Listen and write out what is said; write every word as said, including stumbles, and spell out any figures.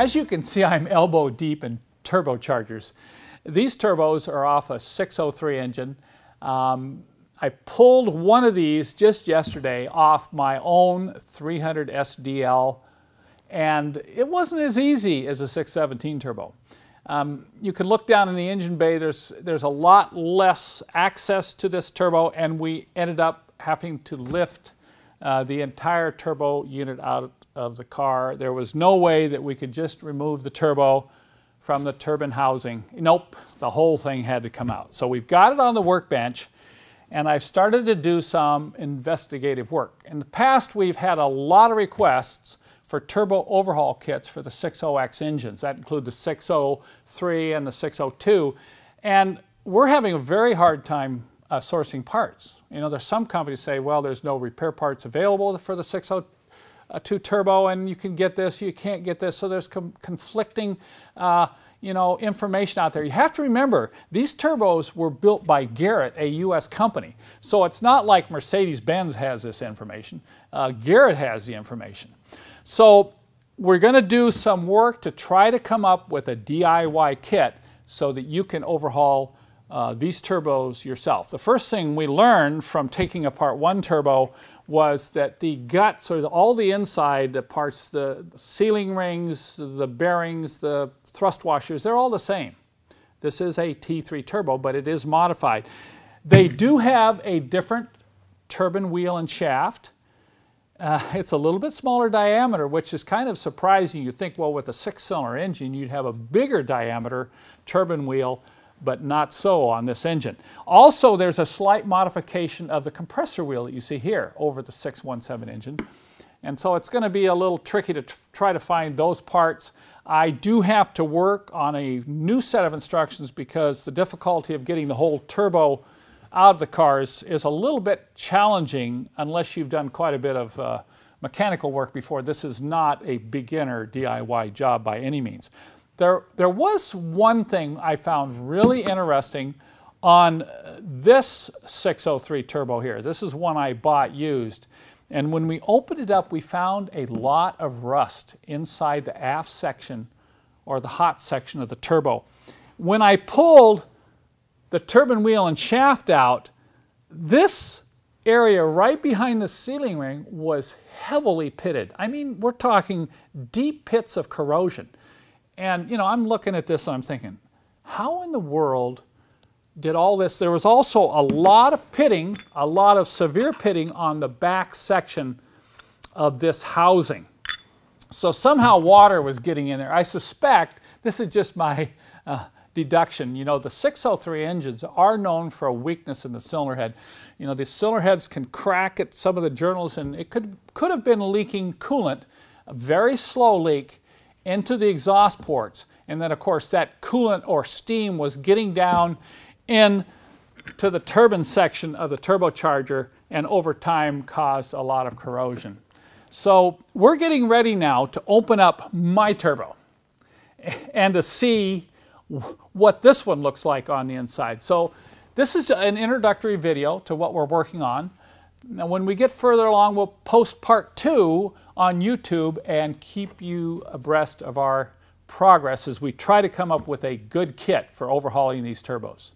As you can see, I'm elbow deep in turbochargers. These turbos are off a six oh three engine. Um, I pulled one of these just yesterday off my own three hundred S D L, and it wasn't as easy as a six seventeen turbo. Um, you can look down in the engine bay, there's, there's a lot less access to this turbo, and we ended up having to lift uh, the entire turbo unit out of the car. There was no way that we could just remove the turbo from the turbine housing. Nope, the whole thing had to come out. So we've got it on the workbench, and I've started to do some investigative work. In the past, we've had a lot of requests for turbo overhaul kits for the six oh X engines. That include the six oh three and the six oh two. And we're having a very hard time uh, sourcing parts. You know, there's some companies say, well, there's no repair parts available for the six oh two turbo, and you can get this, you can't get this. So there's com conflicting, uh, you know, information out there. You have to remember, these turbos were built by Garrett, a U S company. So it's not like Mercedes-Benz has this information. Uh, Garrett has the information. So we're going to do some work to try to come up with a D I Y kit so that you can overhaul uh, these turbos yourself. The first thing we learned from taking apart one turbo was that the guts, or the, all the inside the parts, the sealing rings, the bearings, the thrust washers, they're all the same. This is a T three turbo, but it is modified. They do have a different turbine wheel and shaft. Uh, it's a little bit smaller diameter, which is kind of surprising. You think, well, with a six-cylinder engine, you'd have a bigger diameter turbine wheel, but not so on this engine. Also, there's a slight modification of the compressor wheel that you see here over the six one seven engine. And so it's going to be a little tricky to try to find those parts. I do have to work on a new set of instructions because the difficulty of getting the whole turbo out of the cars is a little bit challenging unless you've done quite a bit of uh, mechanical work before. This is not a beginner D I Y job by any means. There, there was one thing I found really interesting on this six oh three turbo here. This is one I bought used. And when we opened it up, we found a lot of rust inside the aft section, or the hot section of the turbo. When I pulled the turbine wheel and shaft out, this area right behind the sealing ring was heavily pitted. I mean, we're talking deep pits of corrosion. And, you know, I'm looking at this and I'm thinking, how in the world did all this? There was also a lot of pitting, a lot of severe pitting on the back section of this housing. So somehow water was getting in there. I suspect, this is just my uh, deduction. You know, the six oh three engines are known for a weakness in the cylinder head. You know, the cylinder heads can crack at some of the journals, and it could, could have been leaking coolant, a very slow leak, into the exhaust ports. And then, of course, that coolant or steam was getting down in to the turbine section of the turbocharger, and over time caused a lot of corrosion. So we're getting ready now to open up my turbo and to see what this one looks like on the inside. So this is an introductory video to what we're working on. Now, when we get further along, we'll post part two on YouTube and keep you abreast of our progress as we try to come up with a good kit for overhauling these turbos.